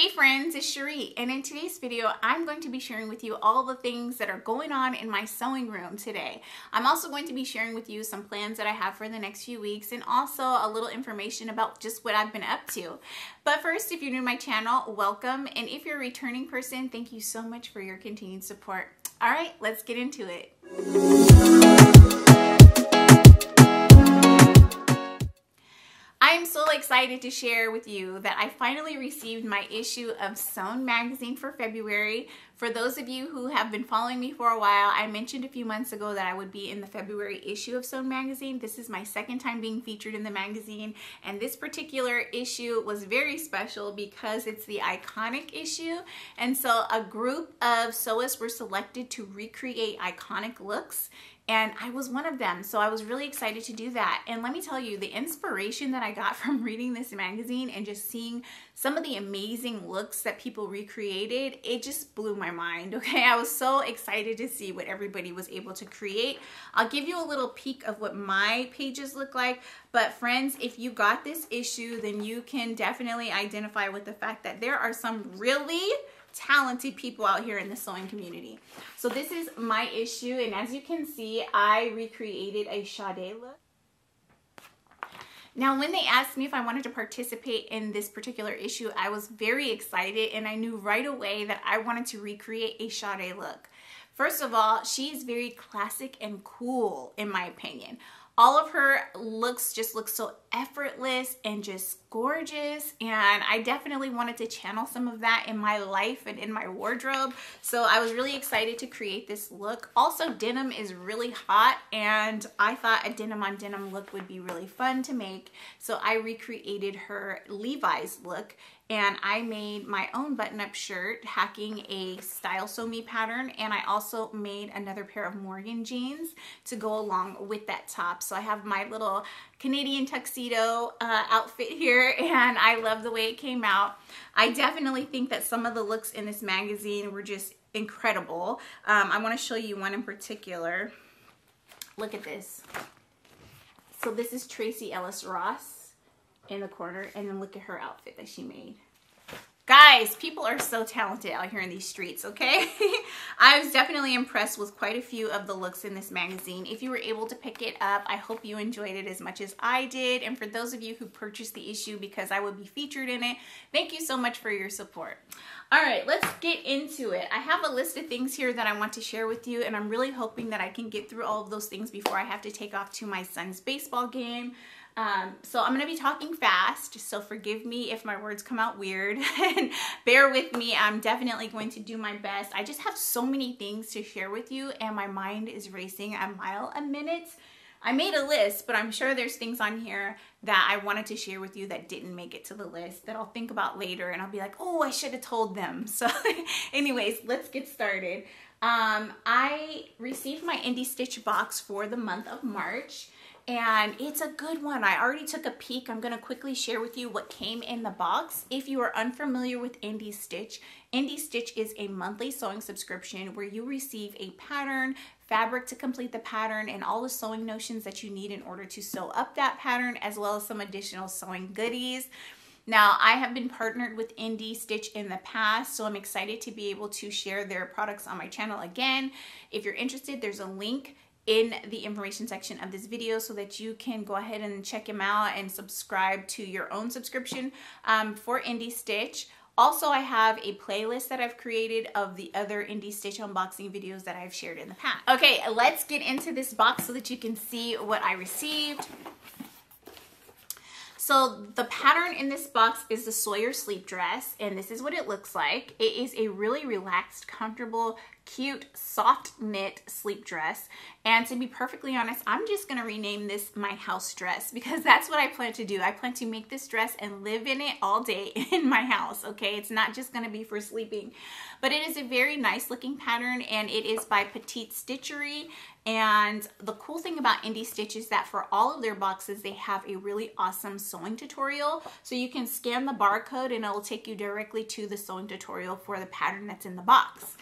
Hey friends, it's Sheree, and in today's video, I'm going to be sharing with you all the things that are going on in my sewing room today. I'm also going to be sharing with you some plans that I have for the next few weeks, and also a little information about just what I've been up to. But first, if you're new to my channel, welcome, and if you're a returning person, thank you so much for your continued support. All right, let's get into it. I am so excited to share with you that I finally received my issue of Sewn magazine for February. For those of you who have been following me for a while, I mentioned a few months ago that I would be in the February issue of Sewn magazine. This is my second time being featured in the magazine, and this particular issue was very special because it's the iconic issue. And so a group of sewists were selected to recreate iconic looks, and I was one of them, so I was really excited to do that. And let me tell you, the inspiration that I got from reading this magazine and just seeing some of the amazing looks that people recreated, it just blew my mind, okay? I was so excited to see what everybody was able to create. I'll give you a little peek of what my pages look like, but friends, if you got this issue, then you can definitely identify with the fact that there are some really talented people out here in the sewing community. So this is my issue, and as you can see, I recreated a Sade look. Now, when they asked me if I wanted to participate in this particular issue, I was very excited, and I knew right away that I wanted to recreate a Sade look. First of all, she is very classic and cool, in my opinion. All of her looks just look so effortless and just gorgeous, and I definitely wanted to channel some of that in my life and in my wardrobe, so I was really excited to create this look. Also, denim is really hot, and I thought a denim on denim look would be really fun to make, so I recreated her Levi's look, and I made my own button-up shirt hacking a Style Sew Me pattern, and I also made another pair of Morgan jeans to go along with that top. So I have my little Canadian tuxedo outfit here, and I love the way it came out. I definitely think that some of the looks in this magazine were just incredible. I want to show you one in particular. Look at this. So this is Tracy Ellis Ross in the corner, and then look at her outfit that she made. Guys, people are so talented out here in these streets, okay? I was definitely impressed with quite a few of the looks in this magazine. If you were able to pick it up, I hope you enjoyed it as much as I did. And for those of you who purchased the issue because I would be featured in it, thank you so much for your support. All right, let's get into it. I have a list of things here that I want to share with you, and I'm really hoping that I can get through all of those things before I have to take off to my son's baseball game. So I'm going to be talking fast, so forgive me if my words come out weird and bear with me. I'm definitely going to do my best. I just have so many things to share with you, and my mind is racing a mile a minute. I made a list, but I'm sure there's things on here that I wanted to share with you that didn't make it to the list that I'll think about later, and I'll be like, oh, I should have told them. So anyways, let's get started. I received my Indie Stitch box for the month of March, and it's a good one. I already took a peek. I'm gonna quickly share with you what came in the box. If you are unfamiliar with Indie Stitch, Indie Stitch is a monthly sewing subscription where you receive a pattern, fabric to complete the pattern, and all the sewing notions that you need in order to sew up that pattern, as well as some additional sewing goodies. Now, I have been partnered with Indie Stitch in the past, so I'm excited to be able to share their products on my channel again. If you're interested, there's a link in the information section of this video so that you can go ahead and check them out and subscribe to your own subscription for Indie Stitch. Also, I have a playlist that I've created of the other Indie Stitch unboxing videos that I've shared in the past. Okay, let's get into this box so that you can see what I received. So the pattern in this box is the Sawyer sleep dress, and this is what it looks like. It is a really relaxed, comfortable, cute, soft knit sleep dress, and to be perfectly honest, I'm just gonna rename this my house dress, because that's what I plan to do. I plan to make this dress and live in it all day in my house, okay? It's not just gonna be for sleeping, but it is a very nice looking pattern, and it is by Petite Stitchery. And the cool thing about Indie Stitch is that for all of their boxes, they have a really awesome sewing tutorial. So you can scan the barcode and it'll take you directly to the sewing tutorial for the pattern that's in the box.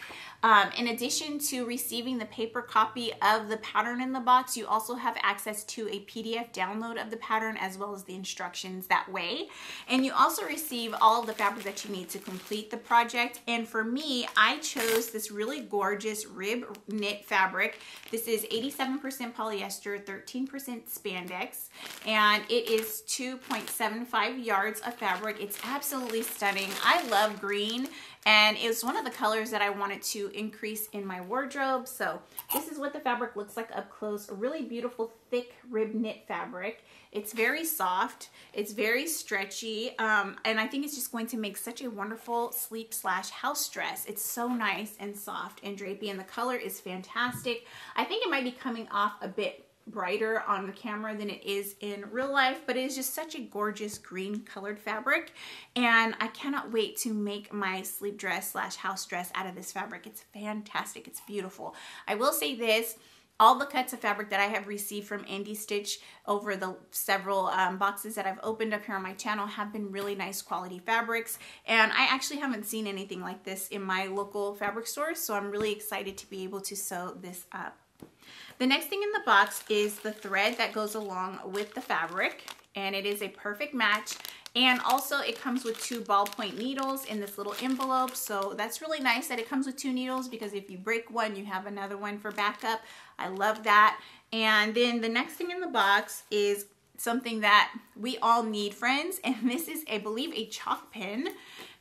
In addition to receiving the paper copy of the pattern in the box, you also have access to a PDF download of the pattern as well as the instructions that way. And you also receive all of the fabric that you need to complete the project. And for me, I chose this really gorgeous rib knit fabric. This is 87% polyester, 13% spandex, and it is 2.75 yards of fabric. It's absolutely stunning. I love green, and it's one of the colors that I wanted to increase in my wardrobe. So this is what the fabric looks like up close. A really beautiful thick rib knit fabric. It's very soft, it's very stretchy, and I think it's just going to make such a wonderful sleep slash house dress. It's so nice and soft and drapey, and the color is fantastic. I think it might be coming off a bit brighter on the camera than it is in real life, but it is just such a gorgeous green colored fabric, and I cannot wait to make my sleep dress slash house dress out of this fabric. It's fantastic, it's beautiful. I will say this, all the cuts of fabric that I have received from Indie Stitch over the several boxes that I've opened up here on my channel have been really nice quality fabrics, and I actually haven't seen anything like this in my local fabric store, so I'm really excited to be able to sew this up. The next thing in the box is the thread that goes along with the fabric, and it is a perfect match. And also it comes with two ballpoint needles in this little envelope, so that's really nice that it comes with two needles, because if you break one, you have another one for backup. I love that. And then the next thing in the box is something that we all need, friends, and this is, I believe, a chalk pen.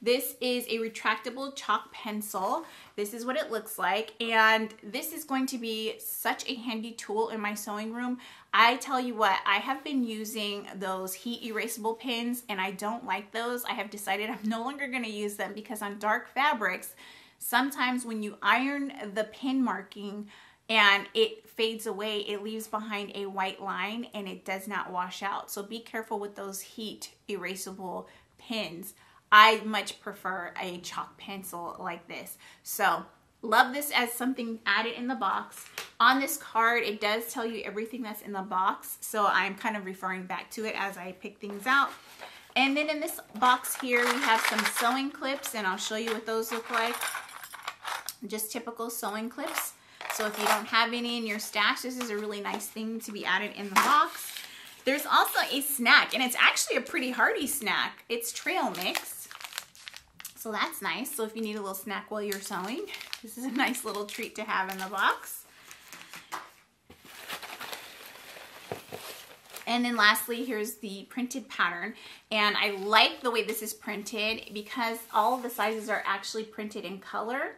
This is a retractable chalk pencil. This is what it looks like, and this is going to be such a handy tool in my sewing room. I tell you what, I have been using those heat erasable pens, and I don't like those. I have decided I'm no longer going to use them, because on dark fabrics, sometimes when you iron the pen marking and it fades away, it leaves behind a white line, and it does not wash out. So be careful with those heat erasable pens. I much prefer a chalk pencil like this. So love this as something added in the box. On this card, it does tell you everything that's in the box, so I'm kind of referring back to it as I pick things out. And then in this box here, we have some sewing clips, and I'll show you what those look like. Just typical sewing clips. So if you don't have any in your stash, this is a really nice thing to be added in the box. There's also a snack, and it's actually a pretty hearty snack. It's trail mix, so that's nice. So if you need a little snack while you're sewing, this is a nice little treat to have in the box. And then lastly, here's the printed pattern. And I like the way this is printed, because all of the sizes are actually printed in color,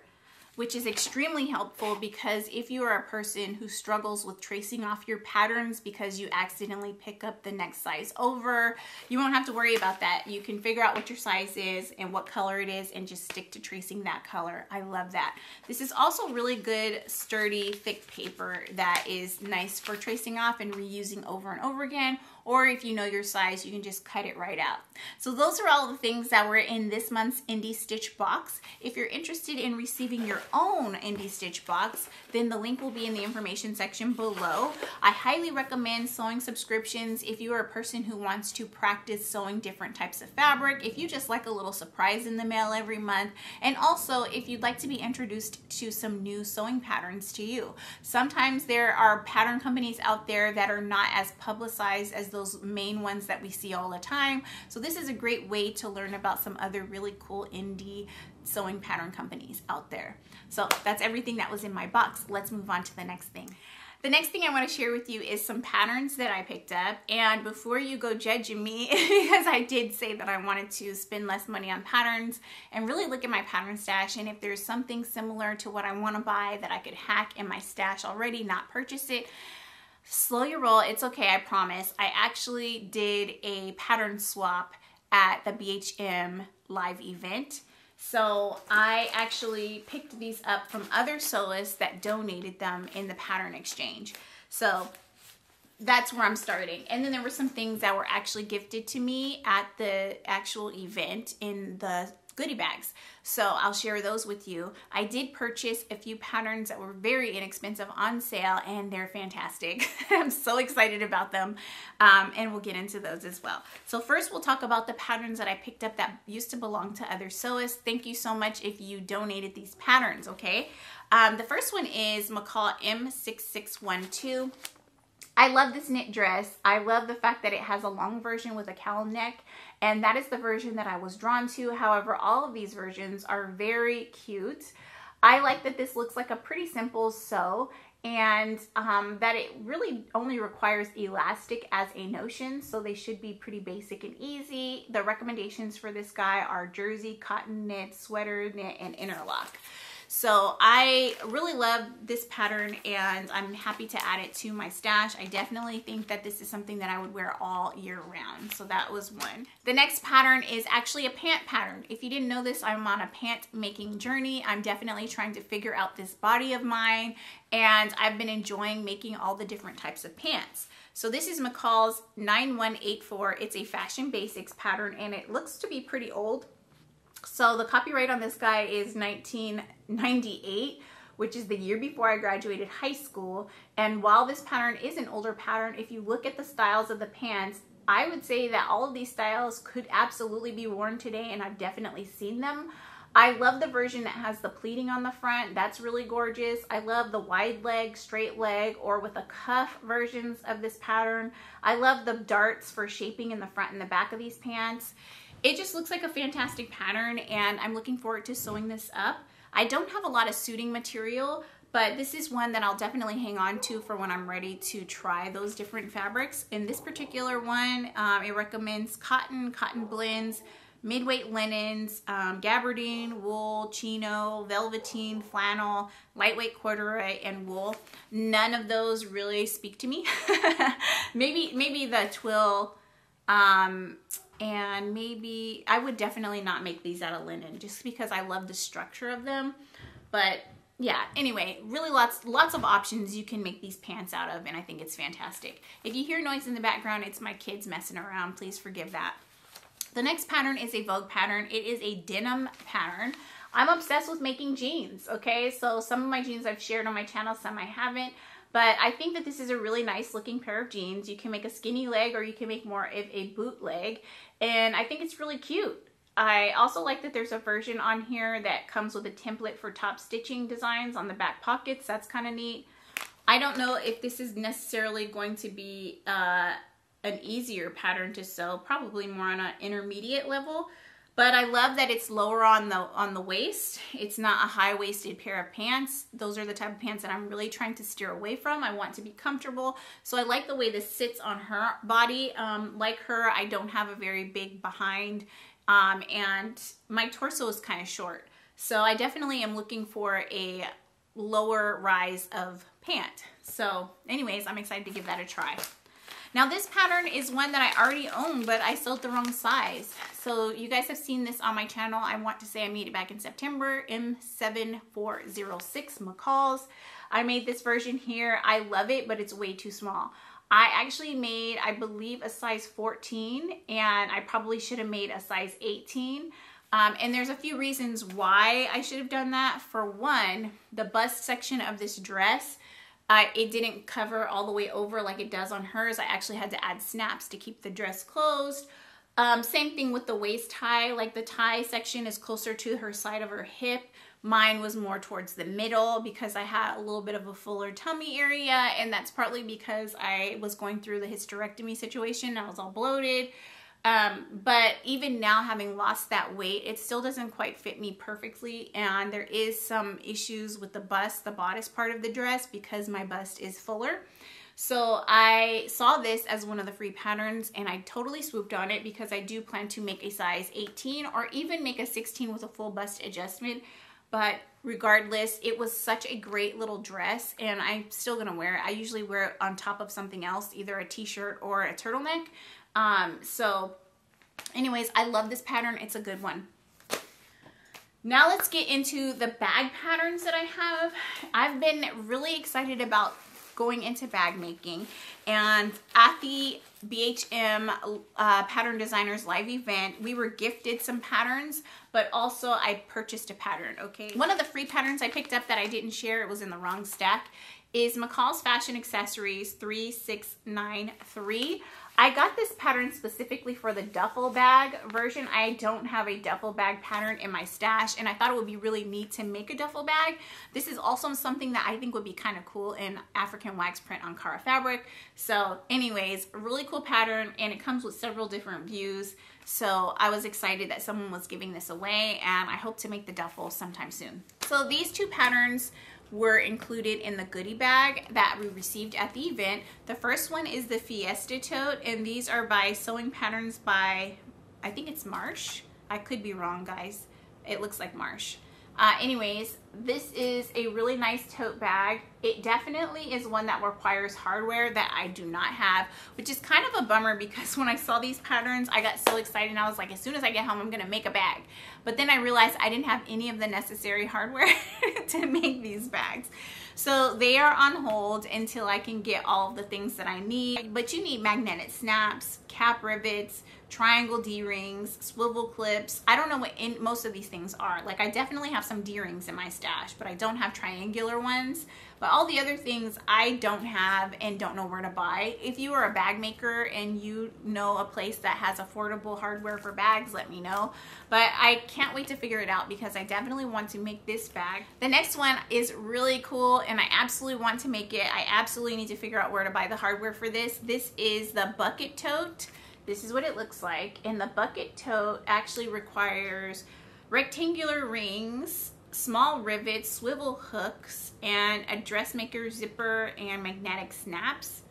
which is extremely helpful, because if you are a person who struggles with tracing off your patterns because you accidentally pick up the next size over, you won't have to worry about that. You can figure out what your size is and what color it is and just stick to tracing that color. I love that. This is also really good, sturdy, thick paper that is nice for tracing off and reusing over and over again. Or if you know your size, you can just cut it right out. So those are all the things that were in this month's Indie Stitch box. If you're interested in receiving your own Indie Stitch box, then the link will be in the information section below. I highly recommend sewing subscriptions if you are a person who wants to practice sewing different types of fabric, if you just like a little surprise in the mail every month, and also if you'd like to be introduced to some new sewing patterns to you. Sometimes there are pattern companies out there that are not as publicized as those main ones that we see all the time. So this is a great way to learn about some other really cool indie sewing pattern companies out there. So that's everything that was in my box. Let's move on to the next thing. The next thing I want to share with you is some patterns that I picked up. And before you go judging me, because I did say that I wanted to spend less money on patterns and really look at my pattern stash, and if there's something similar to what I want to buy that I could hack in my stash already, not purchase it, slow your roll, it's okay, I promise. I actually did a pattern swap at the BHM live event. So I actually picked these up from other sewists that donated them in the pattern exchange. So that's where I'm starting. And then there were some things that were actually gifted to me at the actual event in the goodie bags. So I'll share those with you. I did purchase a few patterns that were very inexpensive on sale, and they're fantastic. I'm so excited about them, and we'll get into those as well. So first we'll talk about the patterns that I picked up that used to belong to other sewists. Thank you so much if you donated these patterns, okay? The first one is McCall M6612. I love this knit dress. I love the fact that it has a long version with a cowl neck, and that is the version that I was drawn to. However, all of these versions are very cute. I like that this looks like a pretty simple sew, and that it really only requires elastic as a notion, so they should be pretty basic and easy. The recommendations for this guy are jersey, cotton knit, sweater knit, and interlock. So I really love this pattern, and I'm happy to add it to my stash. I definitely think that this is something that I would wear all year round. So that was one. The next pattern is actually a pant pattern. If you didn't know this, I'm on a pant making journey. I'm definitely trying to figure out this body of mine, and I've been enjoying making all the different types of pants. So this is McCall's 9184. It's a fashion basics pattern, and it looks to be pretty old. So the copyright on this guy is 1998, which is the year before I graduated high school. And while this pattern is an older pattern, if you look at the styles of the pants, I would say that all of these styles could absolutely be worn today, and I've definitely seen them. I love the version that has the pleating on the front. That's really gorgeous. I love the wide leg, straight leg, or with a cuff versions of this pattern. I love the darts for shaping in the front and the back of these pants. It just looks like a fantastic pattern, and I'm looking forward to sewing this up. I don't have a lot of suiting material, but this is one that I'll definitely hang on to for when I'm ready to try those different fabrics. In this particular one, it recommends cotton, cotton blends, mid-weight linens, gabardine, wool, chino, velveteen, flannel, lightweight corduroy, and wool. None of those really speak to me. Maybe the twill, and maybe I would definitely not make these out of linen just because I love the structure of them. But yeah, anyway, really lots of options you can make these pants out of, and I think it's fantastic. If you hear noise in the background, it's my kids messing around. Please forgive that. The next pattern is a Vogue pattern. It is a denim pattern. I'm obsessed with making jeans, okay? So some of my jeans I've shared on my channel, some I haven't. But I think that this is a really nice looking pair of jeans. You can make a skinny leg, or you can make more of a boot leg. And I think it's really cute. I also like that there's a version on here that comes with a template for top stitching designs on the back pockets. That's kind of neat. I don't know if this is necessarily going to be an easier pattern to sew, probably more on an intermediate level. But I love that it's lower on the waist. It's not a high-waisted pair of pants. Those are the type of pants that I'm really trying to steer away from. I want to be comfortable. So I like the way this sits on her body. Like her, I don't have a very big behind, and my torso is kind of short. So I definitely am looking for a lower rise of pant. So anyways, I'm excited to give that a try. Now this pattern is one that I already own, but I sewed the wrong size. So you guys have seen this on my channel. I want to say I made it back in September, M7406 McCalls. I made this version here. I love it, but it's way too small. I actually made, I believe, a size 14, and I probably should have made a size 18. And there's a few reasons why I should have done that. For one, the bust section of this dress, it didn't cover all the way over like it does on hers. I actually had to add snaps to keep the dress closed. Same thing with the waist tie. Like the tie section is closer to her side of her hip. Mine was more towards the middle because I had a little bit of a fuller tummy area, and that's partly because I was going through the hysterectomy situation. I was all bloated. But even now, having lost that weight, it still doesn't quite fit me perfectly, and there is some issues with the bust, the bodice part of the dress, because my bust is fuller. So I saw this as one of the free patterns, and I totally swooped on it because I do plan to make a size 18 or even make a 16 with a full bust adjustment. But regardless, it was such a great little dress, and I'm still going to wear it. I usually wear it on top of something else, either a t-shirt or a turtleneck. So anyways, I love this pattern. It's a good one. Now let's get into the bag patterns that I have. I've been really excited about going into bag making. And at the BHM Pattern Designers Live event, we were gifted some patterns, but also I purchased a pattern, okay? One of the free patterns I picked up that I didn't share, it was in the wrong stack, is McCall's Fashion Accessories 3693. I got this pattern specifically for the duffel bag version. I don't have a duffel bag pattern in my stash, and I thought it would be really neat to make a duffel bag. This is also something that I think would be kind of cool in African wax print Ankara fabric. So anyways, really cool pattern, and it comes with several different views. So I was excited that someone was giving this away, and I hope to make the duffel sometime soon. So these two patterns were included in the goodie bag that we received at the event. The first one is the Fiesta Tote, and these are by Sewing Patterns by, I think it's Marsh. I could be wrong, guys. It looks like Marsh. Anyways, this is a really nice tote bag. It definitely is one that requires hardware that I do not have, which is kind of a bummer, because when I saw these patterns, I got so excited, and I was like, as soon as I get home, I'm gonna make a bag. But then I realized I didn't have any of the necessary hardware to make these bags. So they are on hold until I can get all of the things that I need. But you need magnetic snaps, cap rivets, triangle D-rings, swivel clips. I don't know what most of these things are. Like, I definitely have some D-rings in my stash, but I don't have triangular ones. But all the other things I don't have and don't know where to buy. If you are a bag maker and you know a place that has affordable hardware for bags, let me know. But I can't wait to figure it out, because I definitely want to make this bag. The next one is really cool, and I absolutely want to make it. I absolutely need to figure out where to buy the hardware for this. This is the Bucket Tote. This is what it looks like, and the Bucket Tote actually requires rectangular rings, small rivets, swivel hooks, and a dressmaker zipper and magnetic snaps.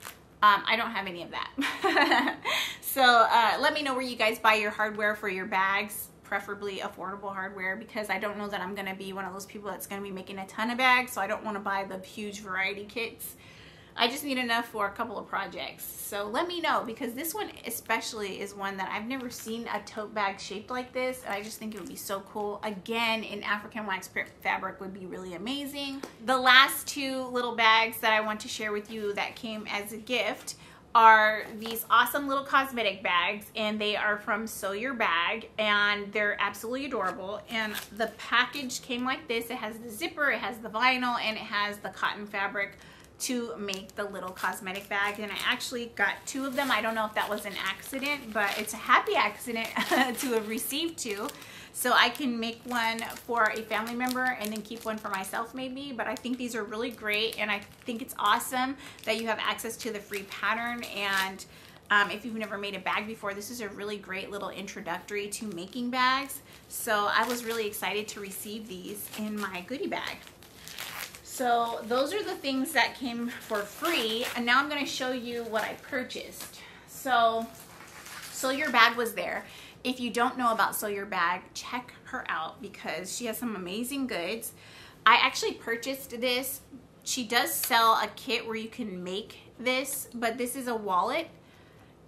I don't have any of that. So let me know where you guys buy your hardware for your bags, preferably affordable hardware, because I don't know that I'm gonna be one of those people that's gonna be making a ton of bags, so I don't wanna buy the huge variety kits. I just need enough for a couple of projects. So let me know, because this one especially is one that I've never seen a tote bag shaped like this. And I just think it would be so cool. Again, in African wax print fabric would be really amazing. The last two little bags that I want to share with you that came as a gift are these awesome little cosmetic bags, and they are from Sew Your Bag, and they're absolutely adorable. And the package came like this. It has the zipper, it has the vinyl, and it has the cotton fabric to make the little cosmetic bag. And I actually got two of them. I don't know if that was an accident, but it's a happy accident to have received two. So I can make one for a family member and then keep one for myself maybe. But I think these are really great, and I think it's awesome that you have access to the free pattern. And if you've never made a bag before, this is a really great little introductory to making bags. So I was really excited to receive these in my goodie bag. So those are the things that came for free, and now I'm going to show you what I purchased. So Sew Your Bag was there. If you don't know about Sew Your Bag, check her out, because she has some amazing goods. I actually purchased this. She does sell a kit where you can make this, but this is a wallet.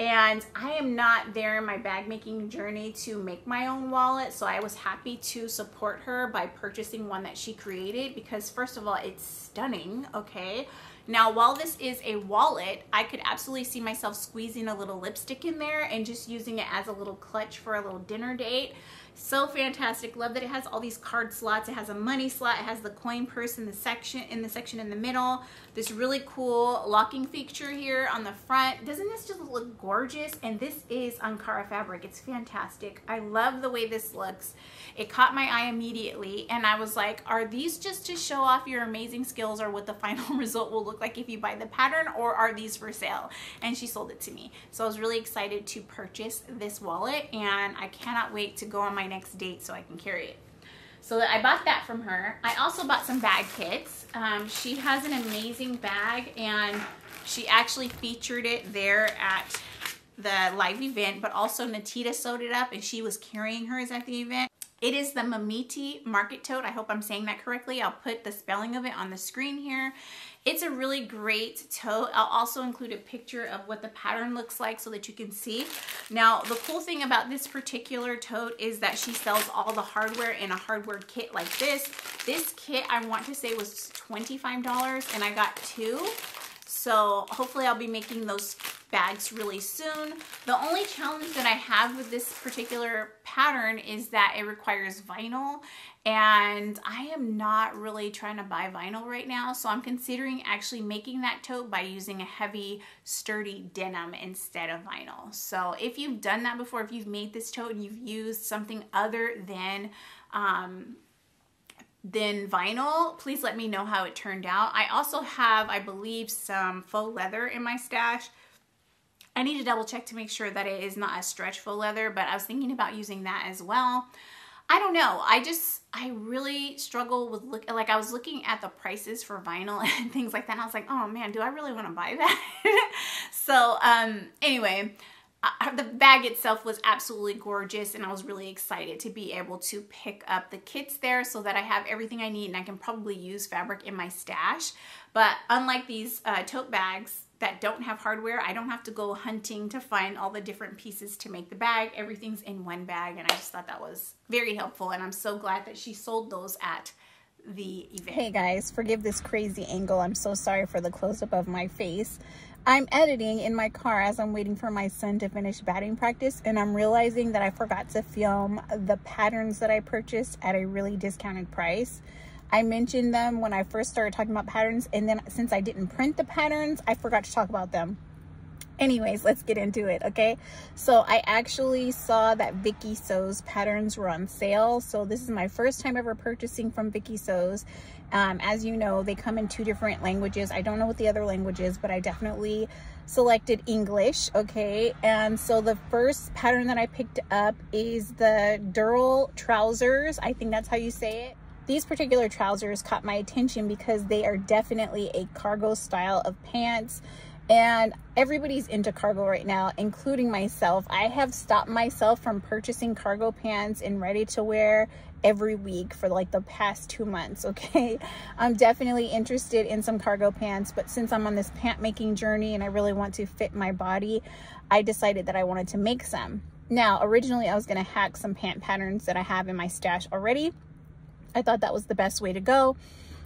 And I am not there in my bag making journey to make my own wallet, so I was happy to support her by purchasing one that she created, because first of all, it's stunning, okay? Now, while this is a wallet, I could absolutely see myself squeezing a little lipstick in there and just using it as a little clutch for a little dinner date. So fantastic. Love that it has all these card slots. It has a money slot. It has the coin purse in the section in the middle. This really cool locking feature here on the front. Doesn't this just look gorgeous? And this is Ankara fabric. It's fantastic. I love the way this looks. It caught my eye immediately, and I was like, are these just to show off your amazing skills, or what the final result will look like if you buy the pattern, or are these for sale? And she sold it to me. So I was really excited to purchase this wallet, and I cannot wait to go on my next date so I can carry it. So I bought that from her. I also bought some bag kits. She has an amazing bag, and she actually featured it there at the live event, but also Natita sewed it up, and she was carrying hers at the event. It is the Mamiti Market Tote. I hope I'm saying that correctly. I'll put the spelling of it on the screen here. It's a really great tote. I'll also include a picture of what the pattern looks like so that you can see. Now, the cool thing about this particular tote is that she sells all the hardware in a hardware kit like this. This kit, I want to say, was $25, and I got two. So hopefully I'll be making those bags really soon. The only challenge that I have with this particular pattern is that it requires vinyl, and I am not really trying to buy vinyl right now, so I'm considering actually making that tote by using a heavy, sturdy denim instead of vinyl. So if you've done that before, if you've made this tote and you've used something other than vinyl, please let me know how it turned out. I also have, I believe, some faux leather in my stash. I need to double check to make sure that it is not a stretch faux leather, but I was thinking about using that as well. I don't know. I really struggle with I was looking at the prices for vinyl and things like that, and I was like, oh man, do I really want to buy that? So anyway, the bag itself was absolutely gorgeous, and I was really excited to be able to pick up the kits there so that I have everything I need and I can probably use fabric in my stash. But unlike these tote bags that don't have hardware, I don't have to go hunting to find all the different pieces to make the bag. Everything's in one bag, and I just thought that was very helpful, and I'm so glad that she sold those at the event. Hey guys, forgive this crazy angle. I'm so sorry for the close-up of my face. I'm editing in my car as I'm waiting for my son to finish batting practice, and I'm realizing that I forgot to film the patterns that I purchased at a really discounted price. I mentioned them when I first started talking about patterns, and then since I didn't print the patterns, I forgot to talk about them. Anyways, let's get into it, okay? So I actually saw that Viki Sews patterns were on sale. So this is my first time ever purchasing from Viki Sews. As you know, they come in two different languages. I don't know what the other language is, but I definitely selected English, okay? And so the first pattern that I picked up is the Dural trousers. I think that's how you say it. These particular trousers caught my attention because they are definitely a cargo style of pants. And everybody's into cargo right now, including myself. I have stopped myself from purchasing cargo pants and ready-to-wear every week for like the past 2 months, okay? I'm definitely interested in some cargo pants, but since I'm on this pant-making journey and I really want to fit my body, I decided that I wanted to make some. Now, originally I was gonna hack some pant patterns that I have in my stash already. I thought that was the best way to go.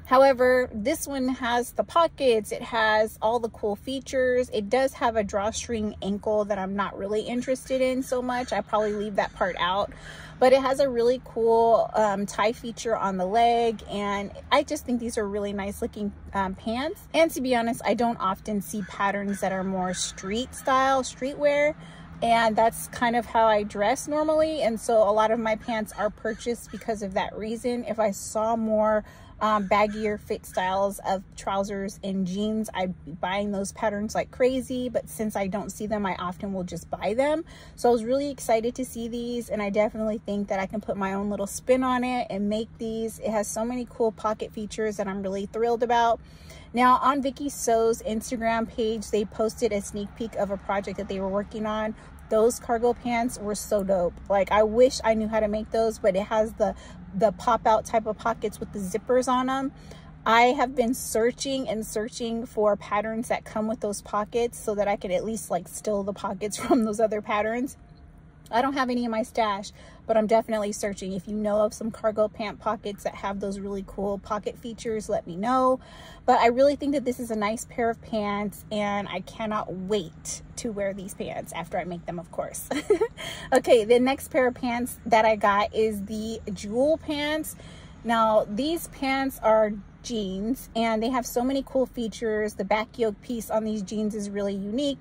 However, this one has the pockets, it has all the cool features, it does have a drawstring ankle that I'm not really interested in so much, I probably leave that part out, but it has a really cool tie feature on the leg, and I just think these are really nice looking pants. And to be honest, I don't often see patterns that are more street style, streetwear, and that's kind of how I dress normally, and so a lot of my pants are purchased because of that reason. If I saw more baggier fit styles of trousers and jeans, I'd be buying those patterns like crazy, but since I don't see them, I often will just buy them. So I was really excited to see these, and I definitely think that I can put my own little spin on it and make these. It has so many cool pocket features that I'm really thrilled about. Now, on Viki Sews' Instagram page, they posted a sneak peek of a project that they were working on. Those cargo pants were so dope. Like, I wish I knew how to make those, but it has the pop-out type of pockets with the zippers on them. I have been searching and searching for patterns that come with those pockets so that I could at least like steal the pockets from those other patterns. I don't have any in my stash, but I'm definitely searching. If you know of some cargo pant pockets that have those really cool pocket features, let me know. But I really think that this is a nice pair of pants, and I cannot wait to wear these pants after I make them, of course. Okay, the next pair of pants that I got is the Jewel pants. Now, these pants are jeans, and they have so many cool features. The back yoke piece on these jeans is really unique.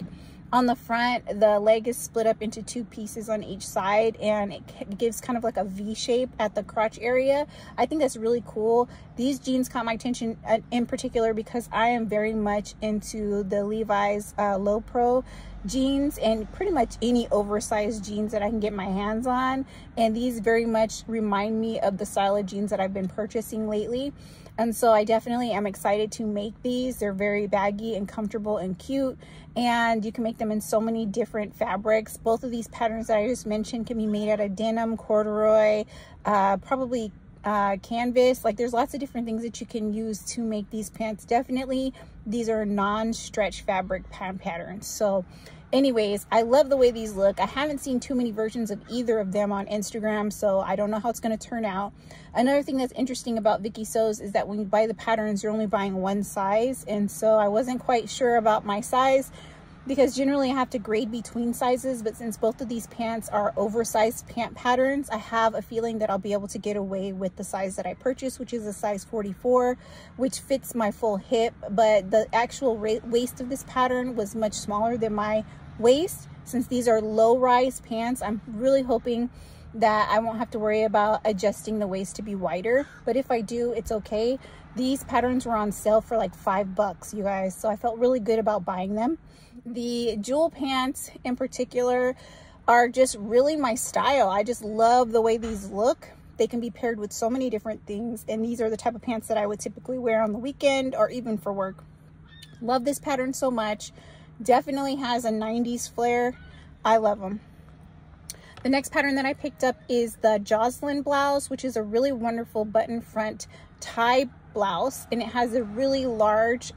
On the front, the leg is split up into two pieces on each side, and it gives kind of like a V shape at the crotch area. I think that's really cool. These jeans caught my attention in particular because I am very much into the Levi's low pro jeans and pretty much any oversized jeans that I can get my hands on. And these very much remind me of the style of jeans that I've been purchasing lately. And so I definitely am excited to make these. They're very baggy and comfortable and cute, and you can make them in so many different fabrics. Both of these patterns that I just mentioned can be made out of denim, corduroy, probably canvas. Like, there's lots of different things that you can use to make these pants. Definitely, these are non-stretch fabric pant patterns. So anyways, I love the way these look. I haven't seen too many versions of either of them on Instagram, so I don't know how it's going to turn out. Another thing that's interesting about Viki Sews is that when you buy the patterns, you're only buying one size, and so I wasn't quite sure about my size, because generally I have to grade between sizes, but since both of these pants are oversized pant patterns, I have a feeling that I'll be able to get away with the size that I purchased, which is a size 44, which fits my full hip, but the actual waist of this pattern was much smaller than my waist. Since these are low-rise pants, I'm really hoping that I won't have to worry about adjusting the waist to be wider, but if I do, it's okay. These patterns were on sale for like $5, you guys, so I felt really good about buying them. The jewel pants in particular are just really my style. I just love the way these look. They can be paired with so many different things, and these are the type of pants that I would typically wear on the weekend or even for work. Love this pattern so much. Definitely has a 90s flair. I love them. The next pattern that I picked up is the Jocelyn blouse, which is a really wonderful button front tie blouse, and it has a really large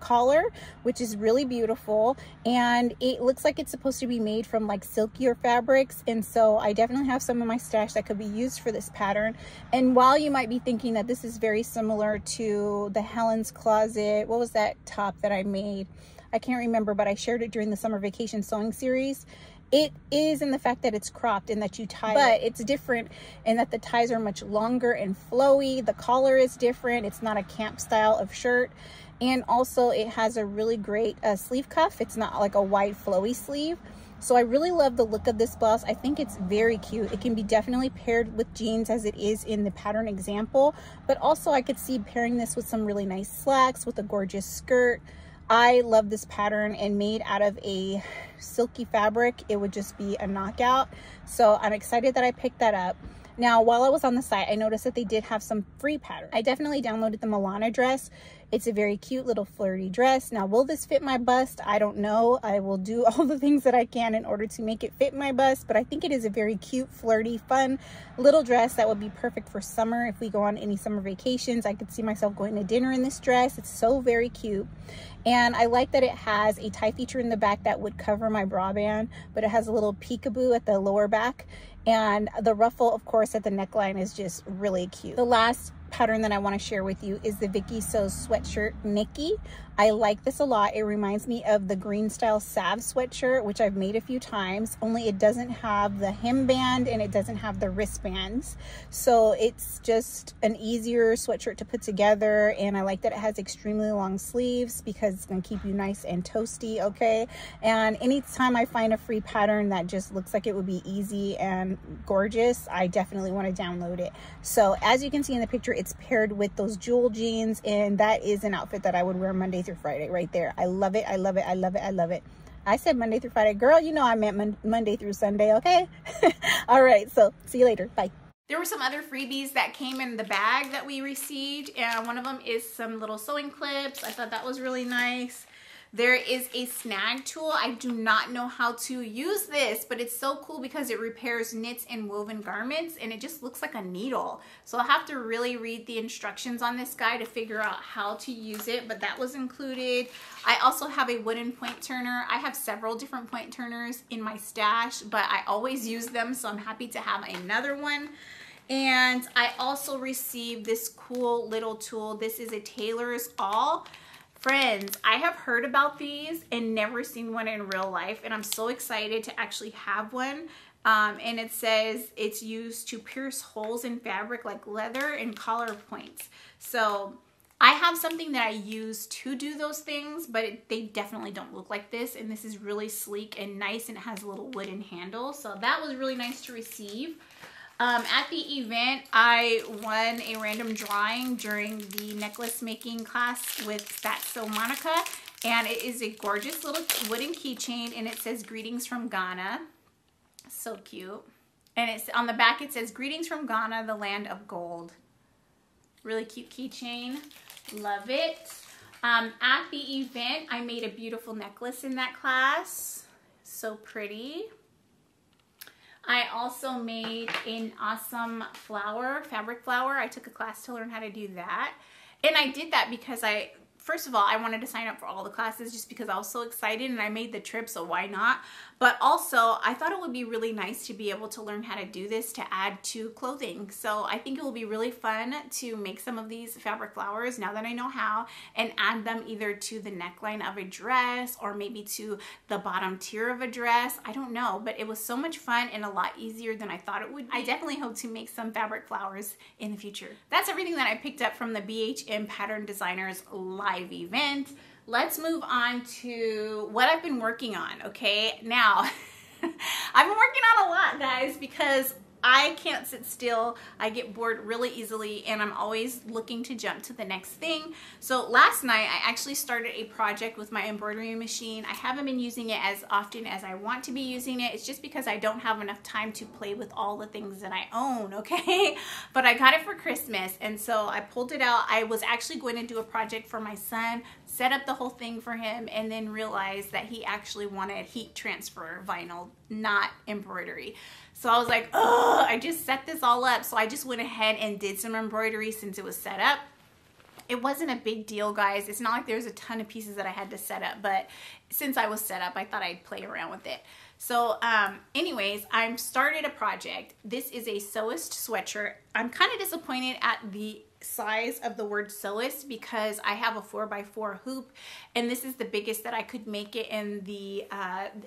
collar, which is really beautiful, and it looks like it's supposed to be made from like silkier fabrics, and so I definitely have some in my stash that could be used for this pattern. And while you might be thinking that this is very similar to the Helen's Closet, what was that top that I made? I can't remember, but I shared it during the summer vacation sewing series. It is in the fact that it's cropped and that you tie, but it's different in that the ties are much longer and flowy. The collar is different. It's not a camp style of shirt. And also it has a really great sleeve cuff. It's not like a wide flowy sleeve. So I really love the look of this blouse. I think it's very cute. It can be definitely paired with jeans as it is in the pattern example, but also I could see pairing this with some really nice slacks, with a gorgeous skirt. I love this pattern, and made out of a silky fabric, it would just be a knockout. So I'm excited that I picked that up. Now, while I was on the site, I noticed that they did have some free patterns. I definitely downloaded the Milana dress. It's a very cute little flirty dress. Now, will this fit my bust? I don't know. I will do all the things that I can in order to make it fit my bust, but I think it is a very cute, flirty, fun little dress that would be perfect for summer. If we go on any summer vacations, I could see myself going to dinner in this dress. It's so very cute. And I like that it has a tie feature in the back that would cover my bra band, but it has a little peekaboo at the lower back. And the ruffle, of course, at the neckline is just really cute. The last pattern that I want to share with you is the Viki Sews sweatshirt Nikki. I like this a lot. It reminds me of the Green Style Salve sweatshirt, which I've made a few times, only it doesn't have the hemband and it doesn't have the wristbands. So it's just an easier sweatshirt to put together, and I like that it has extremely long sleeves because it's going to keep you nice and toasty, okay? And anytime I find a free pattern that just looks like it would be easy and gorgeous, I definitely want to download it. So as you can see in the picture, it's paired with those jewel jeans, and that is an outfit that I would wear Monday through Friday right there. I love it. I love it. I love it. I love it. I said Monday through Friday. Girl, you know I meant Monday through Sunday, okay? All right, so see you later. Bye. There were some other freebies that came in the bag that we received, and one of them is some little sewing clips. I thought that was really nice. There is a snag tool. I do not know how to use this, but it's so cool because it repairs knits and woven garments, and it just looks like a needle. So I'll have to really read the instructions on this guy to figure out how to use it, but that was included. I also have a wooden point turner. I have several different point turners in my stash, but I always use them, so I'm happy to have another one. And I also received this cool little tool. This is a Tailor's Awl. Friends, I have heard about these and never seen one in real life, and I'm so excited to actually have one. And it says it's used to pierce holes in fabric like leather and collar points. So I have something that I use to do those things, but they definitely don't look like this. And this is really sleek and nice, and it has a little wooden handle. So that was really nice to receive. At the event, I won a random drawing during the necklace making class with Satsil Monica, and it is a gorgeous little wooden keychain, and it says greetings from Ghana. So cute. And it's on the back, it says greetings from Ghana, the land of gold. Really cute keychain. Love it. At the event, I made a beautiful necklace in that class. So pretty. I also made an awesome flower, fabric flower. I took a class to learn how to do that. And I did that because I first of all, I wanted to sign up for all the classes just because I was so excited and I made the trip, so why not? But also, I thought it would be really nice to be able to learn how to do this to add to clothing. So I think it will be really fun to make some of these fabric flowers now that I know how and add them either to the neckline of a dress or maybe to the bottom tier of a dress. I don't know, but it was so much fun and a lot easier than I thought it would be. I definitely hope to make some fabric flowers in the future. That's everything that I picked up from the BHM Pattern Designers live event. Let's move on to what I've been working on, okay? Now, I've been working on a lot, guys, because I can't sit still. I get bored really easily and I'm always looking to jump to the next thing. So last night I actually started a project with my embroidery machine. I haven't been using it as often as I want to be using it. It's just because I don't have enough time to play with all the things that I own, okay? But I got it for Christmas and so I pulled it out. I was actually going to do a project for my son, set up the whole thing for him, and then realized that he actually wanted heat transfer vinyl, not embroidery. So I was like, oh, I just set this all up. So I just went ahead and did some embroidery since it was set up. It wasn't a big deal, guys. It's not like there's a ton of pieces that I had to set up, but since I was set up, I thought I'd play around with it. So anyways, I'm started a project. This is a sewist sweatshirt. I'm kind of disappointed at the size of the word sewist because I have a 4x4 hoop and this is the biggest that I could make it in the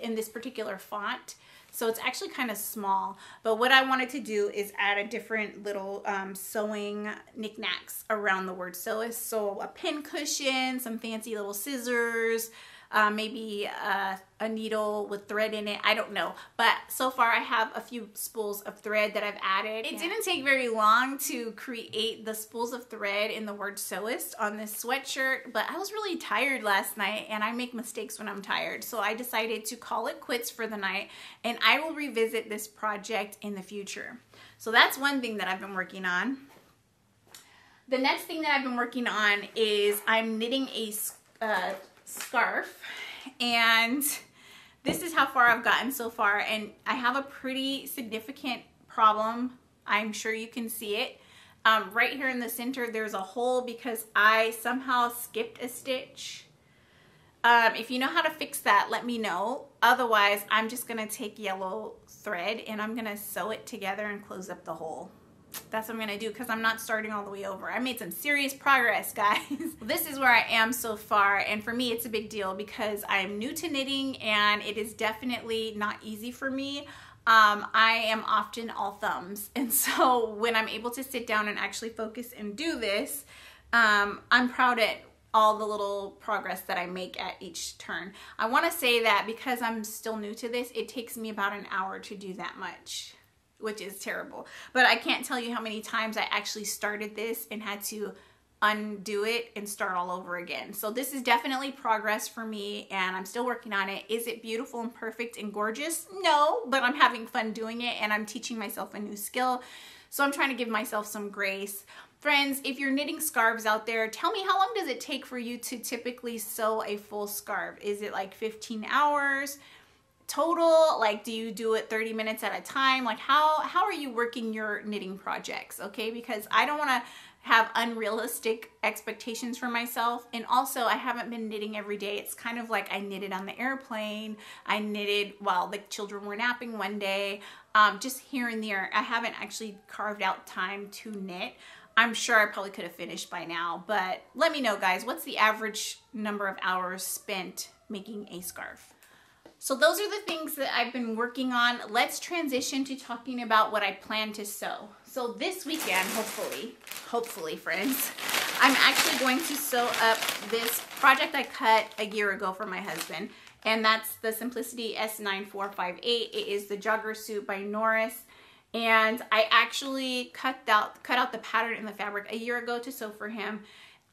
in this particular font. So it's actually kind of small, but what I wanted to do is add a different little sewing knickknacks around the word sewist. So a pin cushion, some fancy little scissors, maybe a needle with thread in it. I don't know, but so far I have a few spools of thread that I've added. It didn't take very long to create the spools of thread in the word sewist on this sweatshirt, but I was really tired last night and I make mistakes when I'm tired, so I decided to call it quits for the night and I will revisit this project in the future. So that's one thing that I've been working on. The next thing that I've been working on is I'm knitting a scarf, and this is how far I've gotten so far, and I have a pretty significant problem. I'm sure you can see it. Right here in the center there's a hole because I somehow skipped a stitch. If you know how to fix that, let me know. Otherwise I'm just gonna take yellow thread and I'm gonna sew it together and close up the hole. That's what I'm gonna do because I'm not starting all the way over. I made some serious progress, guys. This is where I am so far, and for me it's a big deal because I'm new to knitting and it is definitely not easy for me. I am often all thumbs, and so when I'm able to sit down and actually focus and do this, I'm proud of all the little progress that I make at each turn. I want to say that because I'm still new to this, it takes me about an hour to do that much, which is terrible. But I can't tell you how many times I actually started this and had to undo it and start all over again. So this is definitely progress for me and I'm still working on it. Is it beautiful and perfect and gorgeous? No, but I'm having fun doing it and I'm teaching myself a new skill. So I'm trying to give myself some grace. Friends, if you're knitting scarves out there, tell me, how long does it take for you to typically sew a full scarf? Is it like 15 hours? Total? Like, do you do it 30 minutes at a time? Like, how are you working your knitting projects? Okay, because I don't want to have unrealistic expectations for myself, and also I haven't been knitting every day. It's kind of like I knitted on the airplane, I knitted while the children were napping one day, just here and there. I haven't actually carved out time to knit. I'm sure I probably could have finished by now, but let me know, guys, what's the average number of hours spent making a scarf? So those are the things that I've been working on. Let's transition to talking about what I plan to sew. So this weekend, hopefully friends, I'm actually going to sew up this project I cut a year ago for my husband, and that's the Simplicity S9458. It is the jogger suit by Norris, and I actually cut out the pattern and the fabric a year ago to sew for him.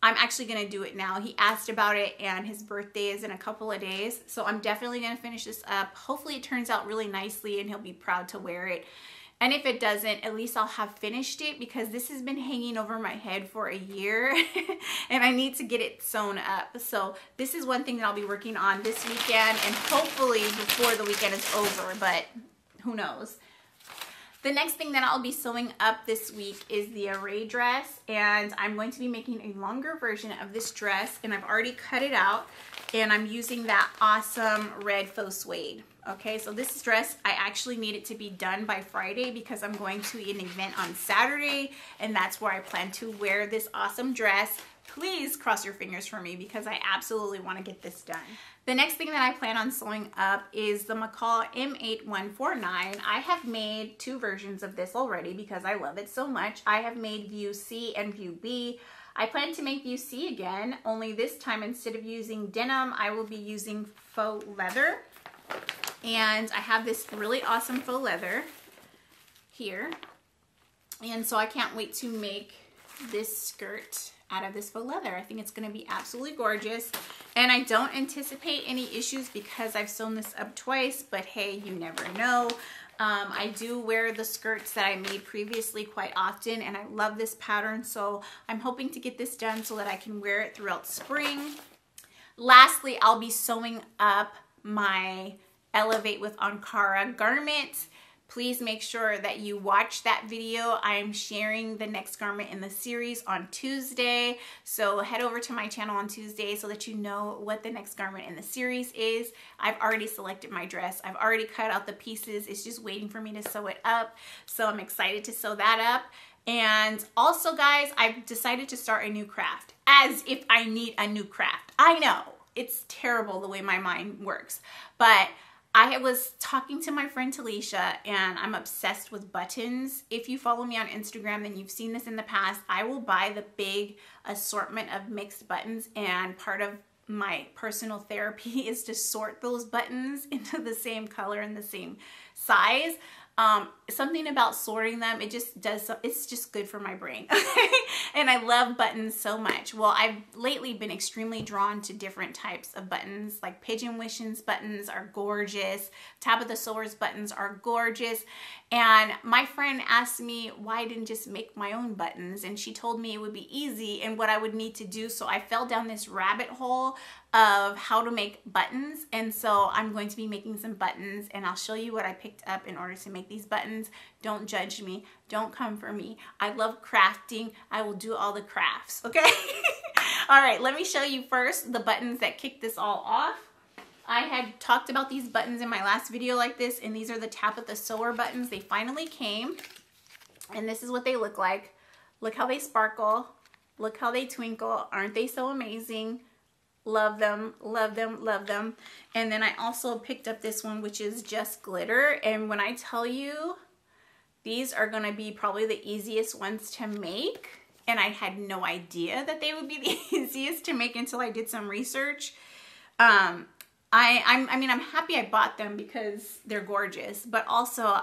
I'm actually gonna do it now. He asked about it and his birthday is in a couple of days. So I'm definitely gonna finish this up. Hopefully it turns out really nicely and he'll be proud to wear it. And if it doesn't, at least I'll have finished it because this has been hanging over my head for a year and I need to get it sewn up. So this is one thing that I'll be working on this weekend and hopefully before the weekend is over, but who knows. The next thing that I'll be sewing up this week is the array dress, and I'm going to be making a longer version of this dress, and I've already cut it out, and I'm using that awesome red faux suede. Okay, so this dress, I actually need it to be done by Friday because I'm going to an event on Saturday, and that's where I plan to wear this awesome dress. Please cross your fingers for me because I absolutely want to get this done. The next thing that I plan on sewing up is the McCall M8149. I have made two versions of this already because I love it so much. I have made view C and view B. I plan to make view C again, only this time instead of using denim, I will be using faux leather. And I have this really awesome faux leather here. And so I can't wait to make this skirt out of this faux leather. I think it's going to be absolutely gorgeous, and I don't anticipate any issues because I've sewn this up twice, but hey, you never know. I do wear the skirts that I made previously quite often, and I love this pattern, so I'm hoping to get this done so that I can wear it throughout spring. Lastly, I'll be sewing up my Elevate with Ankara garment. Please make sure that you watch that video. I am sharing the next garment in the series on Tuesday. So head over to my channel on Tuesday so that you know what the next garment in the series is. I've already selected my dress. I've already cut out the pieces. It's just waiting for me to sew it up. So I'm excited to sew that up. And also, guys, I've decided to start a new craft. As if I need a new craft. I know it's terrible the way my mind works, but I was talking to my friend Talisha, and I'm obsessed with buttons. If you follow me on Instagram, then you've seen this in the past. I will buy the big assortment of mixed buttons, and part of my personal therapy is to sort those buttons into the same color and the same size. Something about sorting them, it just does, it's just good for my brain. And I love buttons so much. Well, I've lately been extremely drawn to different types of buttons, like Pigeon Wish's buttons are gorgeous, Tabitha Sowers buttons are gorgeous, and my friend asked me why I didn't just make my own buttons, and she told me it would be easy and what I would need to do, so I fell down this rabbit hole of how to make buttons, and so I'm going to be making some buttons, and I'll show you what I picked up in order to make these buttons. Don't judge me. Don't come for me. I love crafting. I will do all the crafts, okay? All right, let me show you first the buttons that kick this all off. I had talked about these buttons in my last video like this, and these are the Tabitha Sewer buttons. They finally came, and this is what they look like. Look how they sparkle. Look how they twinkle. Aren't they so amazing? Love them, love them, love them. And then I also picked up this one, which is just glitter. And when I tell you, these are gonna be probably the easiest ones to make. And I had no idea that they would be the easiest to make until I did some research. I mean, I'm happy I bought them because they're gorgeous, but also,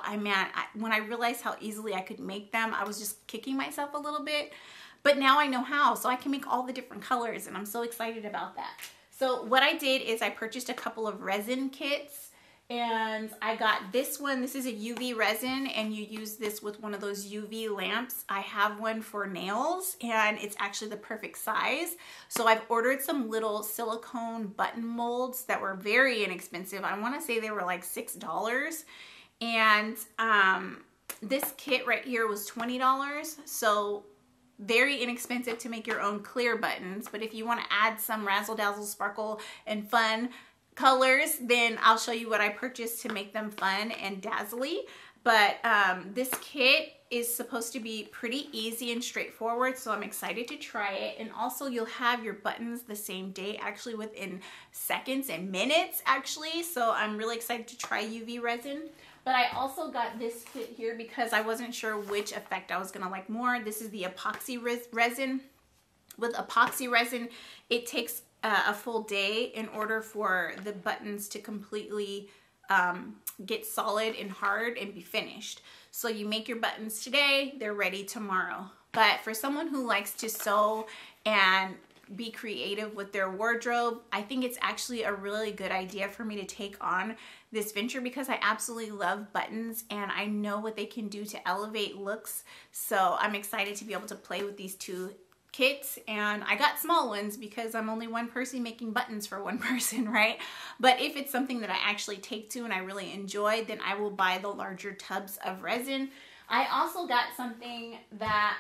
when I realized how easily I could make them, I was just kicking myself a little bit. But now I know how, so I can make all the different colors, and I'm so excited about that. So what I did is I purchased a couple of resin kits, and I got this one. This is a UV resin, and you use this with one of those UV lamps. I have one for nails, and it's actually the perfect size. So I've ordered some little silicone button molds that were very inexpensive. I want to say they were like $6, and this kit right here was $20. So very inexpensive to make your own clear buttons, but if you want to add some razzle-dazzle, sparkle, and fun colors, then I'll show you what I purchased to make them fun and dazzly. But this kit is supposed to be pretty easy and straightforward, so I'm excited to try it. And also, you'll have your buttons the same day, actually within seconds and minutes, actually. So I'm really excited to try UV resin. But I also got this kit here because I wasn't sure which effect I was going to like more. This is the epoxy resin. With epoxy resin, it takes a full day in order for the buttons to completely get solid and hard and be finished. So you make your buttons today, they're ready tomorrow. But for someone who likes to sew and be creative with their wardrobe, I think it's actually a really good idea for me to take on this venture because I absolutely love buttons, and I know what they can do to elevate looks. So I'm excited to be able to play with these two kits, and I got small ones because I'm only one person making buttons for one person, right? But if it's something that I actually take to and I really enjoy, then I will buy the larger tubs of resin. I also got something that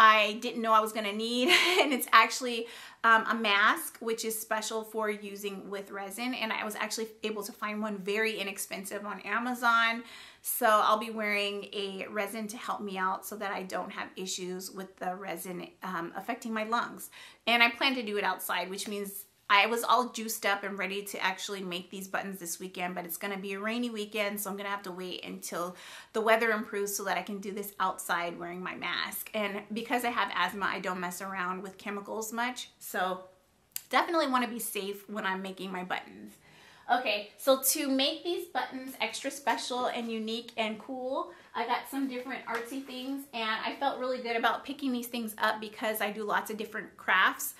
I didn't know I was gonna need, and it's actually a mask, which is special for using with resin, and I was actually able to find one very inexpensive on Amazon. So I'll be wearing a resin to help me out so that I don't have issues with the resin affecting my lungs. And I plan to do it outside, which means I was all juiced up and ready to actually make these buttons this weekend, but it's gonna be a rainy weekend, so I'm gonna have to wait until the weather improves so that I can do this outside wearing my mask. And because I have asthma, I don't mess around with chemicals much, so definitely wanna be safe when I'm making my buttons. Okay, so to make these buttons extra special and unique and cool, I got some different artsy things, and I felt really good about picking these things up because I do lots of different crafts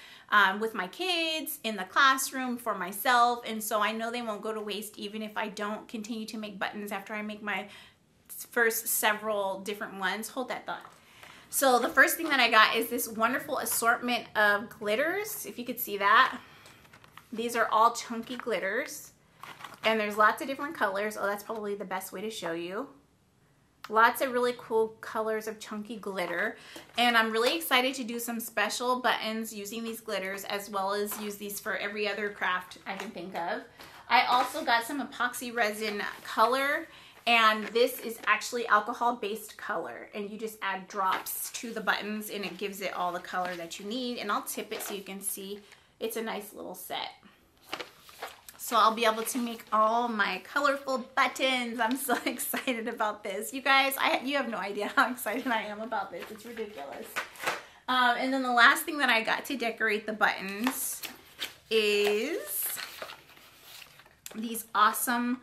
with my kids, in the classroom, for myself, and so I know they won't go to waste even if I don't continue to make buttons after I make my first several different ones. Hold that thought. So the first thing that I got is this wonderful assortment of glitters, if you could see that. These are all chunky glitters, and there's lots of different colors. Oh, that's probably the best way to show you. Lots of really cool colors of chunky glitter, and I'm really excited to do some special buttons using these glitters, as well as use these for every other craft I can think of. I also got some epoxy resin color, and this is actually alcohol-based color, and you just add drops to the buttons and it gives it all the color that you need. And I'll tip it so you can see it's a nice little set. So I'll be able to make all my colorful buttons. I'm so excited about this. You guys, you have no idea how excited I am about this. It's ridiculous. And then the last thing that I got to decorate the buttons is these awesome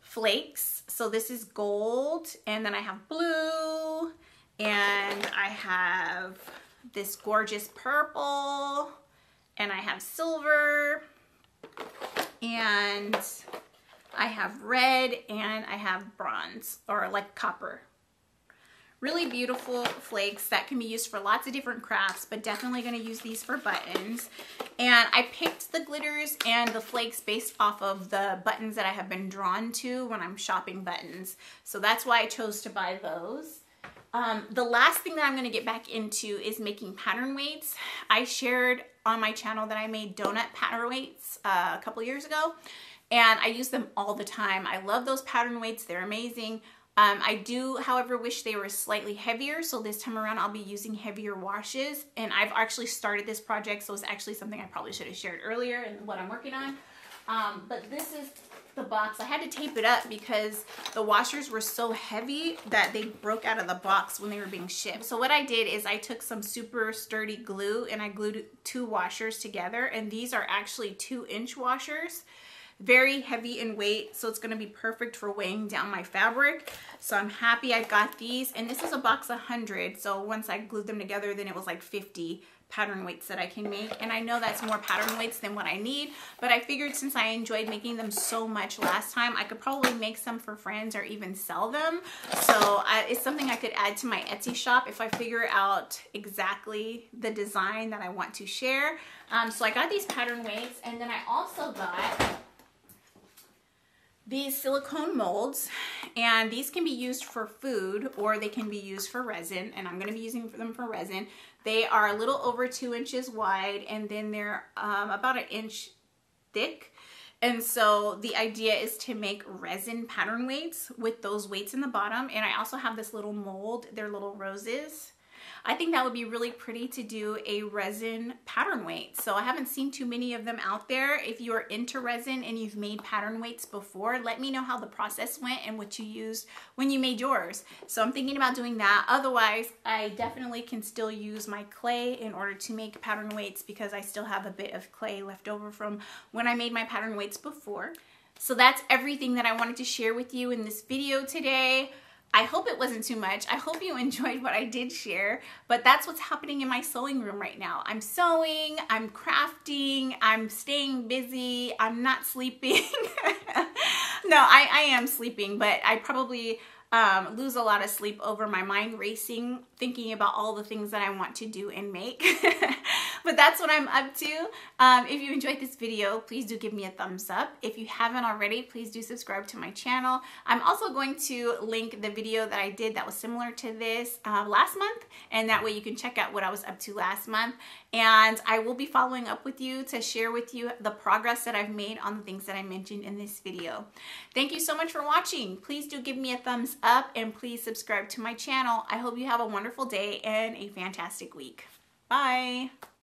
flakes. So this is gold, and then I have blue, and I have this gorgeous purple, and I have silver, and I have red, and I have bronze, or like copper. Really beautiful flakes that can be used for lots of different crafts, but definitely gonna use these for buttons. And I picked the glitters and the flakes based off of the buttons that I have been drawn to when I'm shopping buttons. So that's why I chose to buy those. The last thing that I'm gonna get back into is making pattern weights. I shared on my channel that I made donut pattern weights a couple years ago, and I use them all the time. I love those pattern weights, they're amazing. I do, however, wish they were slightly heavier, so this time around I'll be using heavier washes, and I've actually started this project, so it's actually something I probably should have shared earlier and what I'm working on. But this is the box. I had to tape it up because the washers were so heavy that they broke out of the box when they were being shipped. So what I did is I took some super sturdy glue and I glued two washers together, and these are actually 2-inch washers, very heavy in weight, so it's going to be perfect for weighing down my fabric. So I'm happy I got these, and this is a box 100, so once I glued them together, then it was like 50 pattern weights that I can make, and I know that's more pattern weights than what I need, but I figured since I enjoyed making them so much last time, I could probably make some for friends or even sell them. So it's something I could add to my Etsy shop if I figure out exactly the design that I want to share. So I got these pattern weights, and then I also got these silicone molds, and these can be used for food or they can be used for resin, and I'm going to be using them for resin. They are a little over 2 inches wide, and then they're about 1 inch thick, and so the idea is to make resin pattern weights with those weights in the bottom. And I also have this little mold, they're little roses. I think that would be really pretty to do a resin pattern weight. So I haven't seen too many of them out there. If you are into resin and you've made pattern weights before, let me know how the process went and what you used when you made yours. So I'm thinking about doing that. Otherwise, I definitely can still use my clay in order to make pattern weights because I still have a bit of clay left over from when I made my pattern weights before. So that's everything that I wanted to share with you in this video today. I hope it wasn't too much. I hope you enjoyed what I did share, but that's what's happening in my sewing room right now. I'm sewing, I'm crafting, I'm staying busy, I'm not sleeping. No, I am sleeping, but I probably lose a lot of sleep over my mind racing, thinking about all the things that I want to do and make. But that's what I'm up to. If you enjoyed this video, please do give me a thumbs up. If you haven't already, please do subscribe to my channel. I'm also going to link the video that I did that was similar to this last month, and that way you can check out what I was up to last month. And I will be following up with you to share with you the progress that I've made on the things that I mentioned in this video. Thank you so much for watching. Please do give me a thumbs up and please subscribe to my channel. I hope you have a wonderful day and a fantastic week. Bye.